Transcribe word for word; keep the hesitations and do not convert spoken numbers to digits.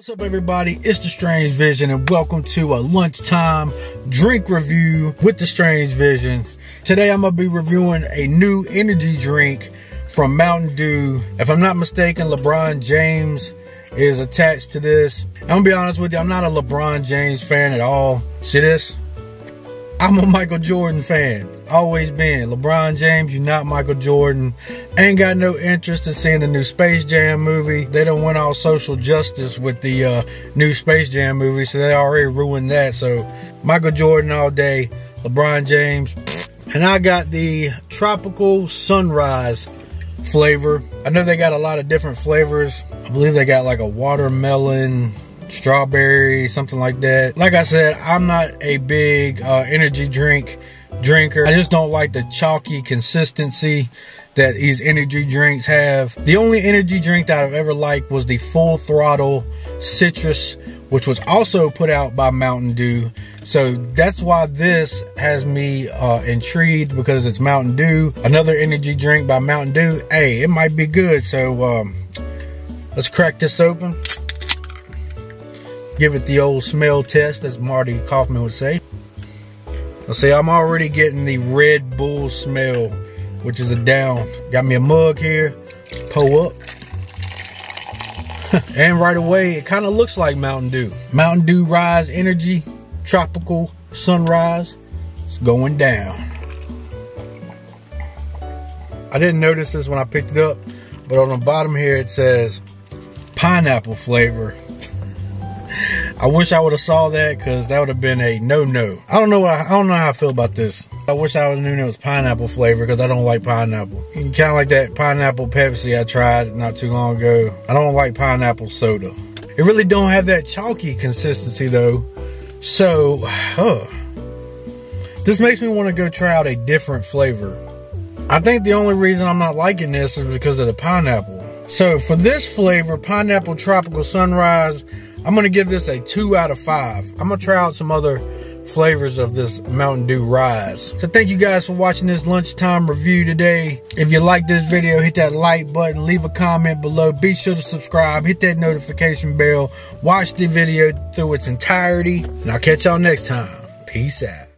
What's up, everybody? It's The Strange Vision, and welcome to a lunchtime drink review with The Strange Vision. Today, I'm going to be reviewing a new energy drink from Mountain Dew. If I'm not mistaken, LeBron James is attached to this. I'm going to be honest with you, I'm not a LeBron James fan at all. See this? I'm a Michael Jordan fan. Always been. LeBron James, you're not Michael Jordan. Ain't got no interest in seeing the new Space Jam movie. They done went all social justice with the uh, new Space Jam movie, so they already ruined that. So Michael Jordan all day, LeBron James. And I got the Tropical Sunrise flavor. I know they got a lot of different flavors. I believe they got like a watermelon, strawberry, something like that. Like I said, I'm not a big uh, energy drink drinker. I just don't like the chalky consistency that these energy drinks have. The only energy drink that I've ever liked was the Full Throttle Citrus, which was also put out by Mountain Dew. So that's why this has me uh, intrigued, because it's Mountain Dew. Another energy drink by Mountain Dew. Hey, it might be good. So um, let's crack this open. Give it the old smell test, as Marty Khafman would say. Let's see, I'm already getting the Red Bull smell, which is a down. Got me a mug here, pull up. And right away, it kind of looks like Mountain Dew. Mountain Dew Rise Energy, Tropical Sunrise. It's going down. I didn't notice this when I picked it up, but on the bottom here, it says pineapple flavor. I wish I would have saw that, because that would have been a no-no. I don't know what I, I don't know how I feel about this. I wish I would have known it was pineapple flavor, because I don't like pineapple. Kind of like that pineapple Pepsi I tried not too long ago. I don't like pineapple soda. It really don't have that chalky consistency though. So, huh. This makes me want to go try out a different flavor. I think the only reason I'm not liking this is because of the pineapple. So for this flavor, Pineapple Tropical Sunrise, I'm going to give this a two out of five. I'm going to try out some other flavors of this Mountain Dew Rise. So thank you guys for watching this lunchtime review today. If you like this video, hit that like button. Leave a comment below. Be sure to subscribe. Hit that notification bell. Watch the video through its entirety. And I'll catch y'all next time. Peace out.